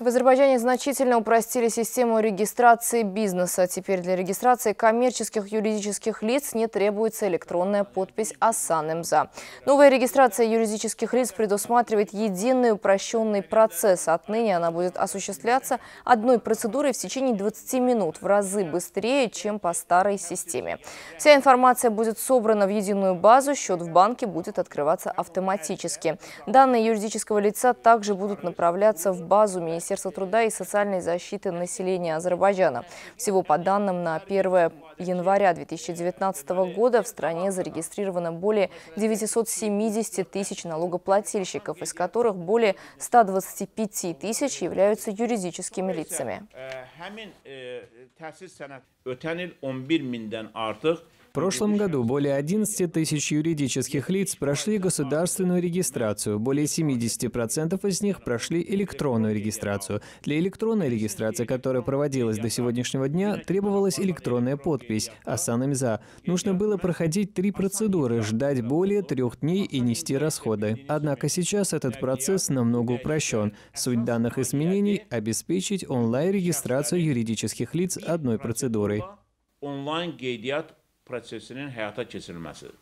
В Азербайджане значительно упростили систему регистрации бизнеса. Теперь для регистрации коммерческих юридических лиц не требуется электронная подпись «АСАН ИМЗА». Новая регистрация юридических лиц предусматривает единый упрощенный процесс. Отныне она будет осуществляться одной процедурой в течение 20 минут, в разы быстрее, чем по старой системе. Вся информация будет собрана в единую базу, счет в банке будет открываться автоматически. Данные юридического лица также будут направляться в базу Министерства труда и социальной защиты населения Азербайджана. Всего по данным на 1 января 2019 года в стране зарегистрировано более 970 тысяч налогоплательщиков, из которых более 125 тысяч являются юридическими лицами. В прошлом году более 11 тысяч юридических лиц прошли государственную регистрацию, более 70% из них прошли электронную регистрацию. Для электронной регистрации, которая проводилась до сегодняшнего дня, требовалась электронная подпись «АСАН ИМЗА». Нужно было проходить 3 процедуры, ждать более 3 дней и нести расходы. Однако сейчас этот процесс намного упрощен. Суть данных изменений – обеспечить онлайн-регистрацию юридических лиц одной процедурой. Онлайн-гейдиат процессинин hayata kesilmesi.